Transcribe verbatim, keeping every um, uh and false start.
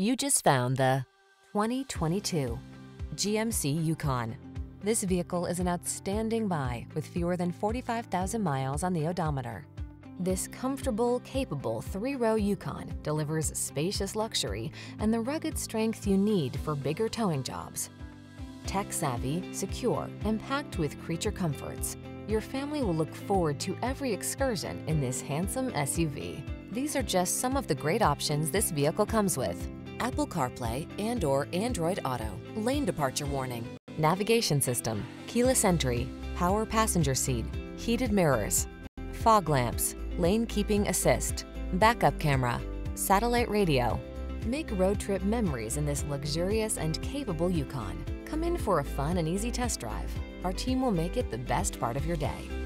You just found the twenty twenty-two G M C Yukon. This vehicle is an outstanding buy with fewer than forty-five thousand miles on the odometer. This comfortable, capable three-row Yukon delivers spacious luxury and the rugged strength you need for bigger towing jobs. Tech-savvy, secure, and packed with creature comforts, your family will look forward to every excursion in this handsome S U V. These are just some of the great options this vehicle comes with: Apple CarPlay and or Android Auto, lane departure warning, navigation system, keyless entry, power passenger seat, heated mirrors, fog lamps, lane keeping assist, backup camera, satellite radio. Make road trip memories in this luxurious and capable Yukon. Come in for a fun and easy test drive. Our team will make it the best part of your day.